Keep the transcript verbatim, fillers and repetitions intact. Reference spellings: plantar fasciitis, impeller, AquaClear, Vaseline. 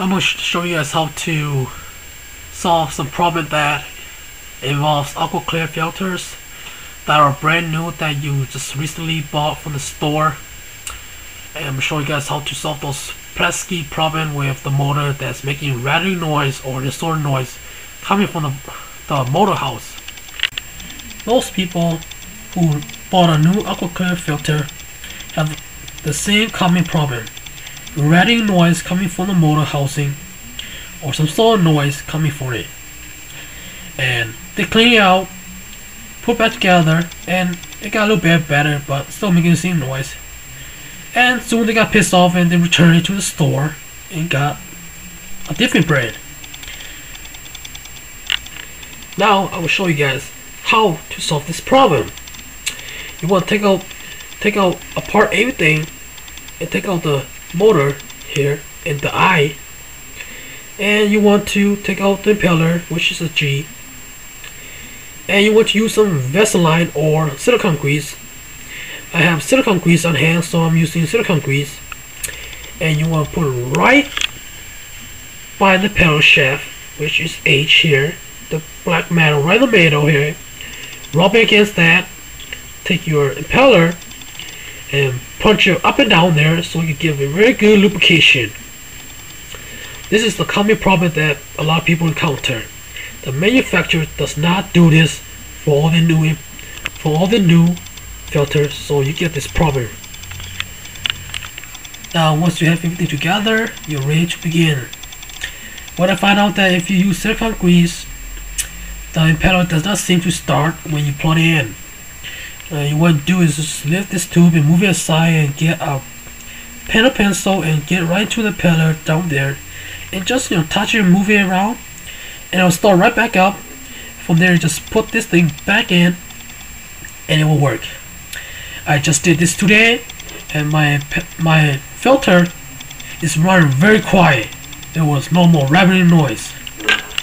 I'm going to show you guys how to solve some problem that involves AquaClear filters that are brand new, that you just recently bought from the store. And I'm going to show you guys how to solve those pesky problem with the motor that's making rattling noise or distorted noise coming from the, the motor house. Most people who bought a new AquaClear filter have the same common problem: rattling noise coming from the motor housing or some sort of noise coming from it, and they clean it out, put it back together, and it got a little bit better but still making the same noise. And soon they got pissed off and they returned it to the store and got a different brand. Now I will show you guys how to solve this problem. You want to take out take out apart everything and take out the motor here and the I, and you want to take out the impeller, which is a G, and you want to use some Vaseline or silicone grease. I have silicone grease on hand, so I'm using silicone grease, and you want to put it right by the pedal shaft, which is H here, the black metal, right in the middle here. Rub it against that, take your impeller and punch it up and down there, so you give it very good lubrication. This is the common problem that a lot of people encounter. The manufacturer does not do this for all the new for all the new filters, so you get this problem. Now once you have everything together, you're ready to begin. What I found out that if you use silicone grease, the impeller does not seem to start when you plug it in. Uh, you want to do is just lift this tube and move it aside and get a pen or pencil and get right to the impeller down there, and just, you know, touch it and move it around, and it'll start right back up. From there, just put this thing back in and it will work. I just did this today and my my filter is running very quiet. There was no more rattling noise.